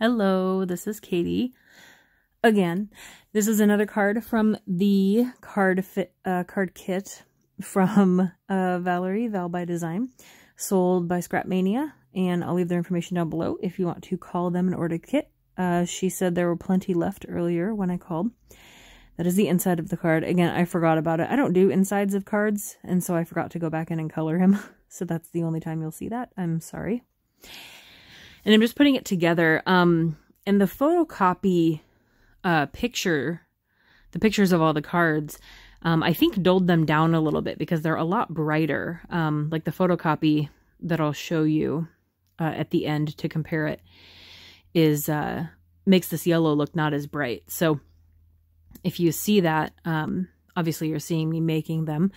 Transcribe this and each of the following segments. Hello, this is Katie. Again, this is another card from the card kit from Val by Design, sold by Scrapmania, and I'll leave their information down below if you want to call them and order a kit. She said there were plenty left earlier when I called. That is the inside of the card. Again, I forgot about it. I don't do insides of cards, and so I forgot to go back in and color him. So that's the only time you'll see that. I'm sorry. And I'm just putting it together. And the photocopy picture, the pictures of all the cards, I think dulled them down a little bit because they're a lot brighter. Like the photocopy that I'll show you at the end to compare it is makes this yellow look not as bright. So if you see that, obviously you're seeing me making them.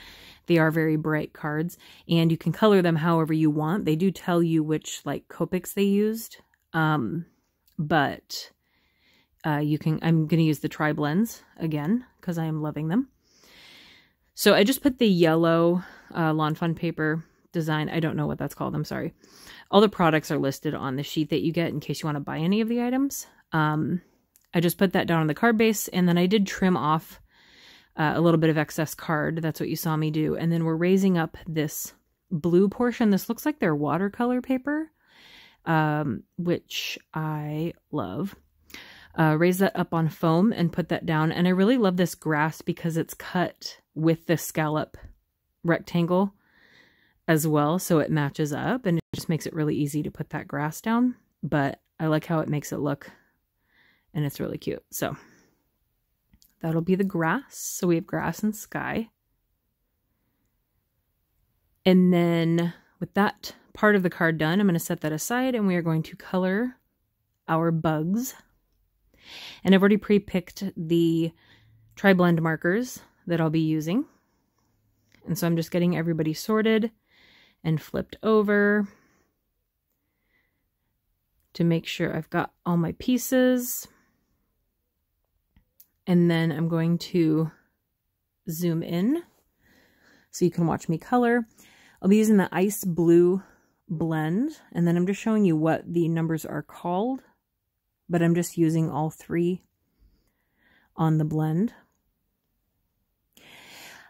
They are very bright cards, and you can color them however you want. They do tell you which, like, Copics they used, but you can. I'm going to use the tri-blends again because I am loving them. So I just put the yellow Lawn Fawn paper design. I don't know what that's called. I'm sorry. All the products are listed on the sheet that you get in case you want to buy any of the items. I just put that down on the card base, and then I did trim off a little bit of excess card. That's what you saw me do. And then we're raising up this blue portion. This looks like their watercolor paper, which I love. Raise that up on foam and put that down. And I really love this grass because it's cut with the scallop rectangle as well, so it matches up, and it just makes it really easy to put that grass down. But I like how it makes it look, and it's really cute. So that'll be the grass. So we have grass and sky. And then with that part of the card done, I'm going to set that aside, and we are going to color our bugs. And I've already pre-picked the tri-blend markers that I'll be using. And so I'm just getting everybody sorted and flipped over to make sure I've got all my pieces. And then I'm going to zoom in so you can watch me color. I'll be using the ice blue blend, and then I'm just showing you what the numbers are called, but I'm just using all three on the blend.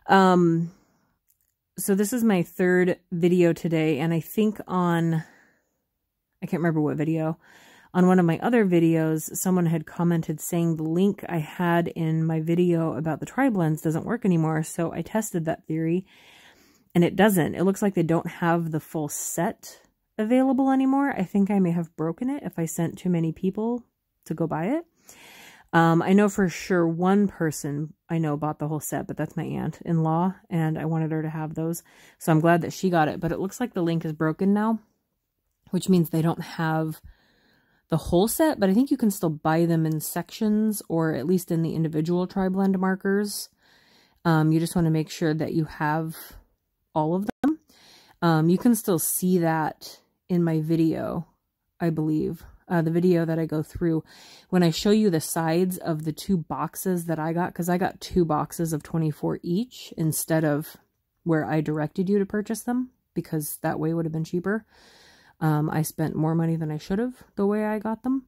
So this is my third video today, and I think on, I can't remember what video, on one of my other videos, someone had commented saying the link I had in my video about the tri-blends doesn't work anymore. So I tested that theory, and it doesn't. It looks like they don't have the full set available anymore. I think I may have broken it if I sent too many people to go buy it. I know for sure one person I know bought the whole set, but that's my aunt-in-law, and I wanted her to have those. So I'm glad that she got it, but it looks like the link is broken now, which means they don't have the whole set, but I think you can still buy them in sections, or at least in the individual tri-blend markers. You just want to make sure that you have all of them. You can still see that in my video, I believe. The video that I go through when I show you the sides of the two boxes that I got, because I got two boxes of 24 each instead of where I directed you to purchase them, because that way would have been cheaper. I spent more money than I should have the way I got them.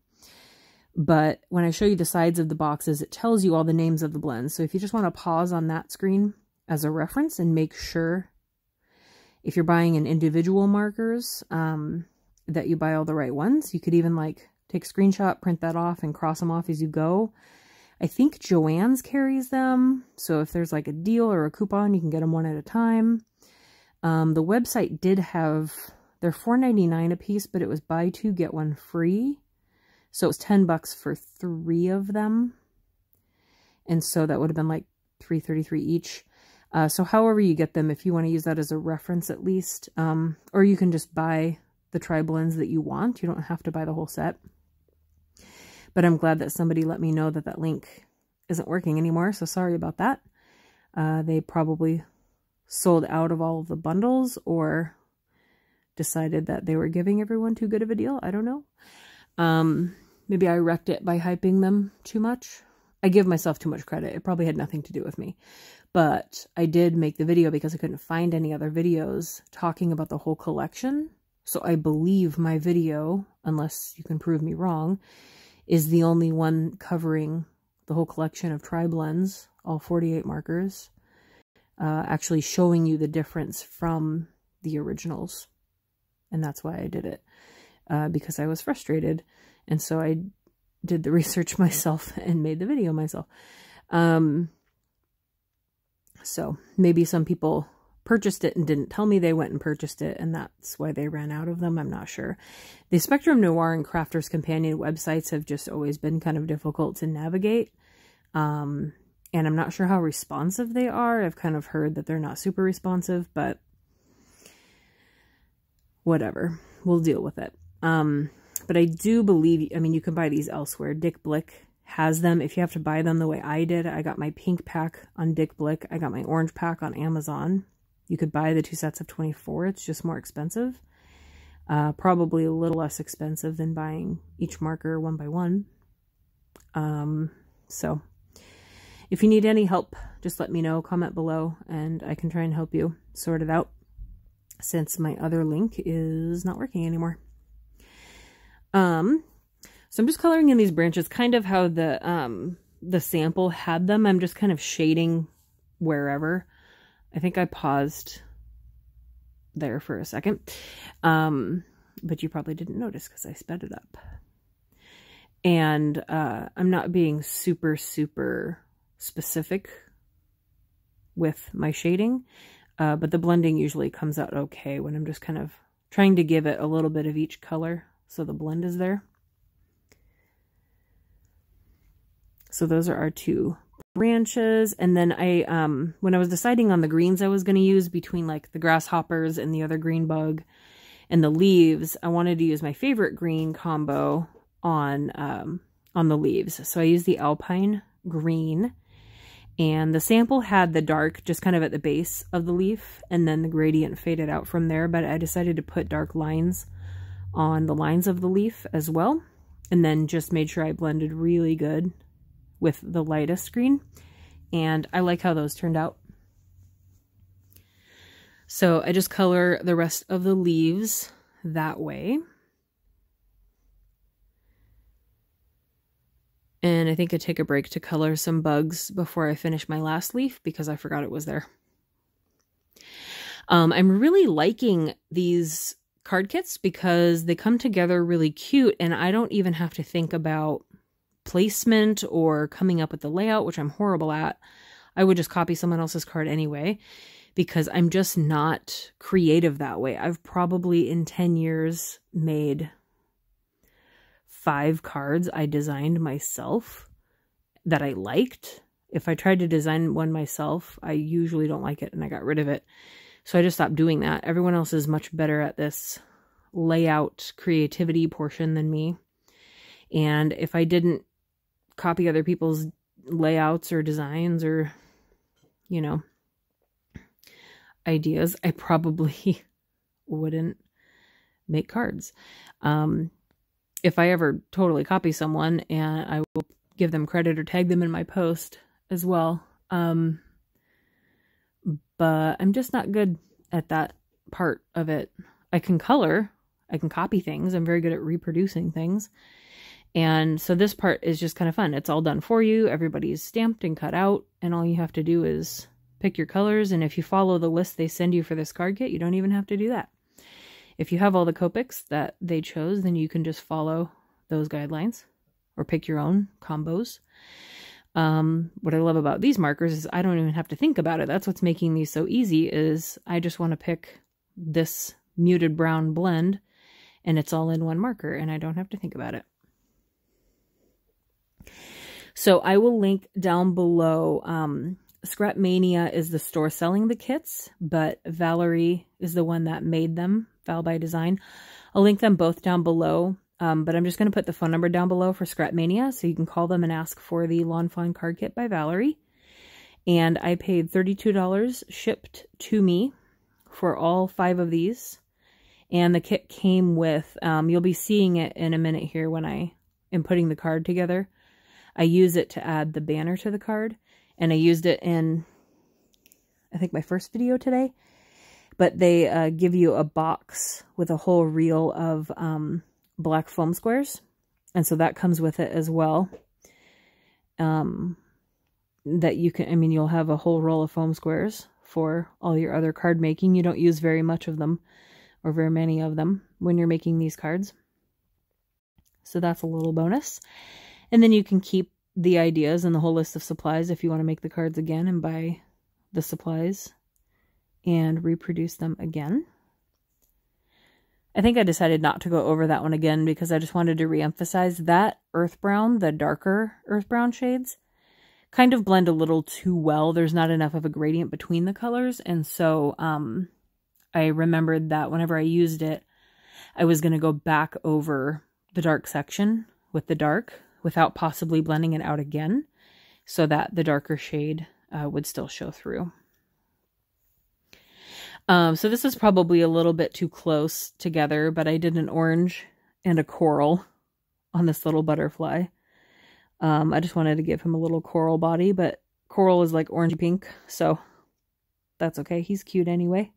But when I show you the sides of the boxes, it tells you all the names of the blends. So if you just want to pause on that screen as a reference and make sure, if you're buying in individual markers, that you buy all the right ones. You could even, like, take a screenshot, print that off, and cross them off as you go. I think Joann's carries them. So if there's, like, a deal or a coupon, you can get them one at a time. The website did have, they're $4.99 a piece, but it was buy two, get one free. So it was $10 for three of them. And so that would have been like $3.33 each. So however you get them, if you want to use that as a reference at least, or you can just buy the tri-blends that you want. You don't have to buy the whole set. But I'm glad that somebody let me know that that link isn't working anymore. So sorry about that. They probably sold out of all of the bundles, or decided that they were giving everyone too good of a deal. I don't know. Maybe I wrecked it by hyping them too much. I give myself too much credit. It probably had nothing to do with me. But I did make the video because I couldn't find any other videos talking about the whole collection. So I believe my video, unless you can prove me wrong, is the only one covering the whole collection of tri-blends, all 48 markers, actually showing you the difference from the originals. And that's why I did it, because I was frustrated. And so I did the research myself and made the video myself. So maybe some people purchased it and didn't tell me they went and purchased it, and that's why they ran out of them. I'm not sure. The Spectrum Noir and Crafters Companion websites have just always been kind of difficult to navigate, and I'm not sure how responsive they are. I've kind of heard that they're not super responsive, but whatever. We'll deal with it. But I do believe, I mean, you can buy these elsewhere. Dick Blick has them. If you have to buy them the way I did, I got my pink pack on Dick Blick. I got my orange pack on Amazon. You could buy the two sets of 24. It's just more expensive. Probably a little less expensive than buying each marker one by one. So if you need any help, just let me know. Comment below and I can try and help you sort it out, since my other link is not working anymore. So I'm just coloring in these branches kind of how the sample had them. I'm just kind of shading wherever. I think I paused there for a second, but you probably didn't notice because I sped it up. And I'm not being super, super specific with my shading, but the blending usually comes out okay when I'm just kind of trying to give it a little bit of each color so the blend is there. So those are our two branches. And then I, when I was deciding on the greens I was going to use between like the grasshoppers and the other green bug and the leaves, I wanted to use my favorite green combo on the leaves. So I used the Alpine green, and the sample had the dark just kind of at the base of the leaf, and then the gradient faded out from there. But I decided to put dark lines on the lines of the leaf as well, and then just made sure I blended really good with the lightest green, and I like how those turned out. So I just color the rest of the leaves that way. And I think I take a break to color some bugs before I finish my last leaf because I forgot it was there. I'm really liking these card kits because they come together really cute, and I don't even have to think about placement or coming up with the layout, which I'm horrible at. I would just copy someone else's card anyway because I'm just not creative that way. I've probably in 10 years made 5 cards I designed myself that I liked. If I tried to design one myself, I usually don't like it and I got rid of it. So I just stopped doing that. Everyone else is much better at this layout creativity portion than me. And if I didn't copy other people's layouts or designs or, you know, ideas, I probably wouldn't make cards. If I ever totally copy someone, and I will give them credit or tag them in my post as well. But I'm just not good at that part of it. I can color, I can copy things. I'm very good at reproducing things. And so this part is just kind of fun. It's all done for you. Everybody's stamped and cut out, and all you have to do is pick your colors. And if you follow the list they send you for this card kit, you don't even have to do that. If you have all the Copics that they chose, then you can just follow those guidelines or pick your own combos. What I love about these markers is I don't even have to think about it. That's what's making these so easy, is I just want to pick this muted brown blend, and it's all in one marker, and I don't have to think about it. So I will link down below. Scrapmania is the store selling the kits, but Valerie is the one that made them, Val by Design. I'll link them both down below, but I'm just going to put the phone number down below for Scrapmania, so you can call them and ask for the Lawn Fawn card kit by Valerie. And I paid $32 shipped to me for all 5 of these. And the kit came with, you'll be seeing it in a minute here when I am putting the card together. I use it to add the banner to the card, and I used it in, I think, my first video today. But they give you a box with a whole reel of black foam squares. And so that comes with it as well. That you can, I mean, you'll have a whole roll of foam squares for all your other card making. You don't use very much of them or very many of them when you're making these cards. So that's a little bonus. And then you can keep the ideas and the whole list of supplies if you want to make the cards again and buy the supplies and reproduce them again. I think I decided not to go over that one again because I just wanted to reemphasize that earth brown, the darker earth brown shades, kind of blend a little too well. There's not enough of a gradient between the colors. And so I remembered that whenever I used it, I was going to go back over the dark section with the dark without possibly blending it out again so that the darker shade would still show through. So this is probably a little bit too close together, but I did an orange and a coral on this little butterfly. I just wanted to give him a little coral body, but coral is like orangey pink, so that's okay. He's cute anyway.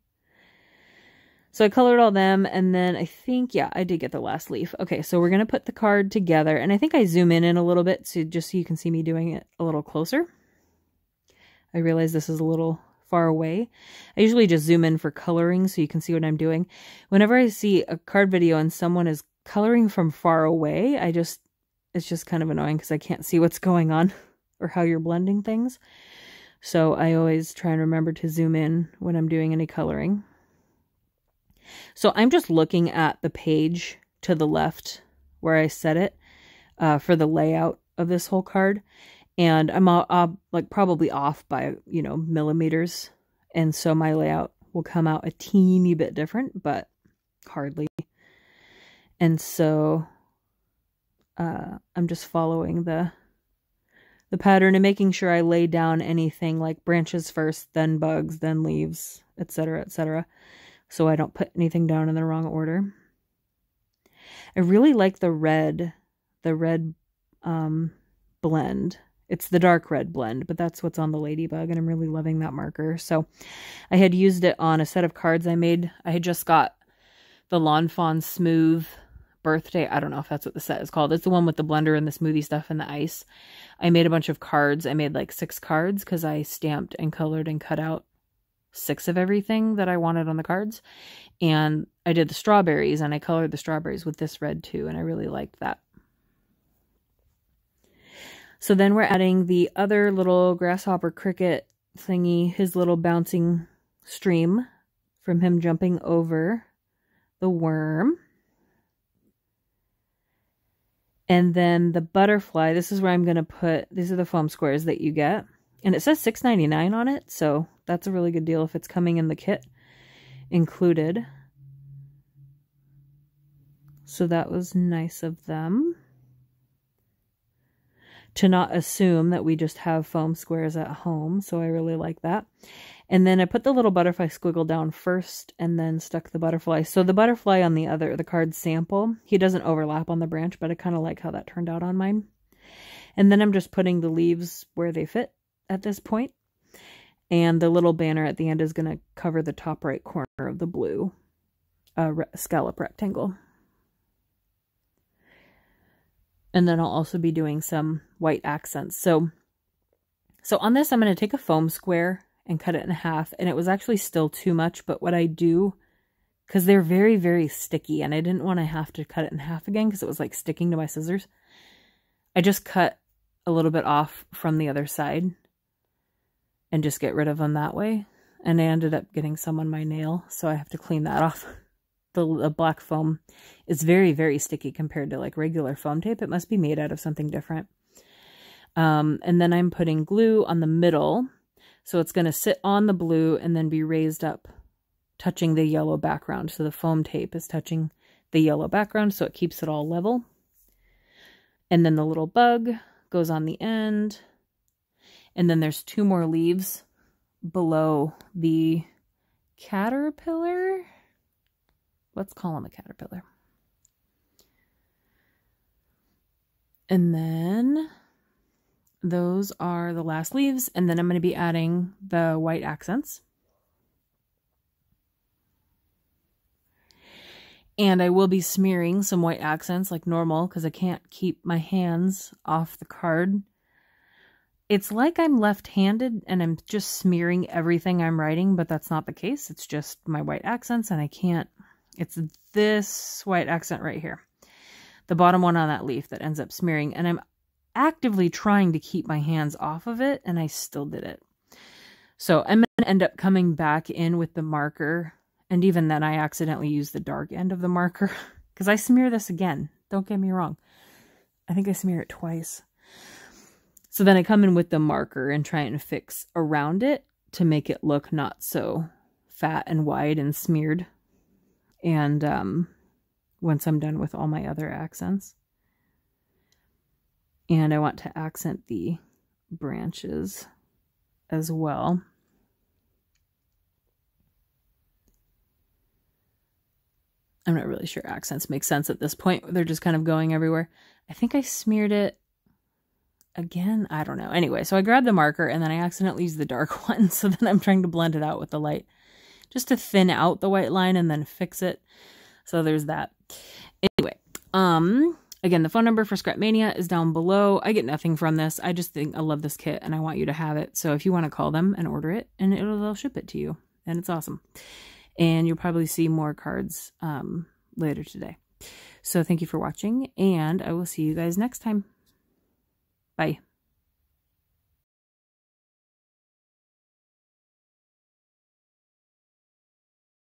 So I colored all them, and then I think, yeah, I did get the last leaf. Okay, so we're going to put the card together, and I think I zoom in a little bit so just so you can see me doing it a little closer. I realize this is a little far away. I usually just zoom in for coloring so you can see what I'm doing. Whenever I see a card video and someone is coloring from far away, it's just kind of annoying because I can't see what's going on or how you're blending things. So I always try and remember to zoom in when I'm doing any coloring. So I'm just looking at the page to the left where I set it for the layout of this whole card. And I'm like probably off by, you know, millimeters. And so my layout will come out a teeny bit different, but hardly. And so I'm just following the pattern and making sure I lay down anything like branches first, then bugs, then leaves, etc., etc. So I don't put anything down in the wrong order. I really like the red blend. It's the dark red blend, but that's what's on the ladybug, and I'm really loving that marker. So I had used it on a set of cards I made. I had just got the Lawn Fawn Smooth Birthday. I don't know if that's what the set is called. It's the one with the blender and the smoothie stuff and the ice. I made a bunch of cards. I made like 6 cards because I stamped and colored and cut out 6 of everything that I wanted on the cards. And I did the strawberries, and I colored the strawberries with this red too, and I really liked that. So then we're adding the other little grasshopper cricket thingy, his little bouncing stream from him jumping over the worm. And then the butterfly, this is where I'm going to put, these are the foam squares that you get. And it says $6.99 on it, so that's a really good deal if it's coming in the kit included. So that was nice of them to not assume that we just have foam squares at home, so I really like that. And then I put the little butterfly squiggle down first and then stuck the butterfly. So the butterfly on the card sample, he doesn't overlap on the branch, but I kind of like how that turned out on mine. And then I'm just putting the leaves where they fit at this point. And the little banner at the end is going to cover the top right corner of the blue scallop rectangle. And then I'll also be doing some white accents. So on this, I'm going to take a foam square and cut it in half. And it was actually still too much. But what I do, because they're very, very sticky, and I didn't want to have to cut it in half again because it was like sticking to my scissors, I just cut a little bit off from the other side and just get rid of them that way. And I ended up getting some on my nail, so I have to clean that off. The black foam is very, very sticky compared to like regular foam tape. It must be made out of something different. And then I'm putting glue on the middle. So it's going to sit on the blue and then be raised up, touching the yellow background. So the foam tape is touching the yellow background, so it keeps it all level. And then the little bug goes on the end. And then there's 2 more leaves below the caterpillar. Let's call him a caterpillar. And then those are the last leaves. And then I'm going to be adding the white accents. And I will be smearing some white accents like normal because I can't keep my hands off the card. It's like I'm left-handed and I'm just smearing everything I'm writing, but that's not the case. It's just my white accents and I can't. It's this white accent right here. The bottom one on that leaf that ends up smearing. And I'm actively trying to keep my hands off of it and I still did it. So I'm going to end up coming back in with the marker. And even then I accidentally used the dark end of the marker because I smear this again. Don't get me wrong. I think I smear it twice. So then I come in with the marker and try and fix around it to make it look not so fat and wide and smeared. And once I'm done with all my other accents. And I want to accent the branches as well. I'm not really sure accents make sense at this point. They're just kind of going everywhere. I think I smeared it again. I don't know. Anyway, so I grabbed the marker and then I accidentally used the dark one. So then I'm trying to blend it out with the light just to thin out the white line and then fix it. So there's that. Anyway, again, the phone number for Scrapmania is down below. I get nothing from this. I just think I love this kit and I want you to have it. So if you want to call them and order it, and they'll ship it to you. And it's awesome. And you'll probably see more cards later today. So thank you for watching, and I will see you guys next time. Bye.